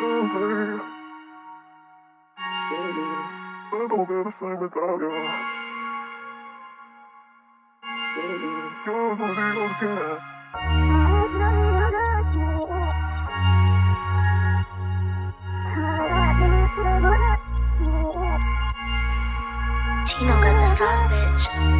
Tino got the sauce, bitch. Got the sauce, bitch.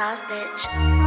Sauce, bitch.